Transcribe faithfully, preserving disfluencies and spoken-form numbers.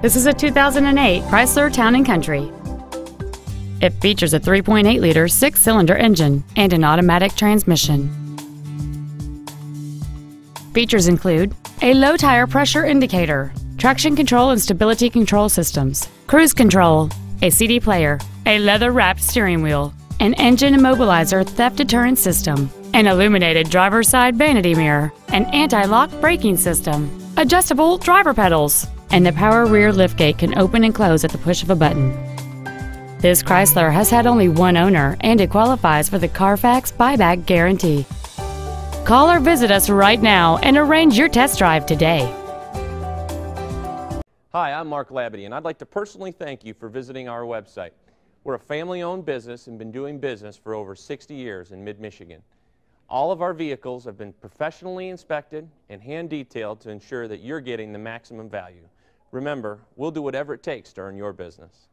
This is a two thousand eight Chrysler Town and Country. It features a three point eight liter six-cylinder engine and an automatic transmission. Features include a low tire pressure indicator, traction control and stability control systems, cruise control, a C D player, a leather-wrapped steering wheel, an engine immobilizer theft deterrent system, an illuminated driver's side vanity mirror, an anti-lock braking system, adjustable driver pedals, and the power rear liftgate can open and close at the push of a button. This Chrysler has had only one owner and it qualifies for the Carfax buyback guarantee. Call or visit us right now and arrange your test drive today. Hi, I'm Mark Labadie and I'd like to personally thank you for visiting our website. We're a family-owned business and been doing business for over sixty years in mid-Michigan. All of our vehicles have been professionally inspected and hand-detailed to ensure that you're getting the maximum value. Remember, we'll do whatever it takes to earn your business.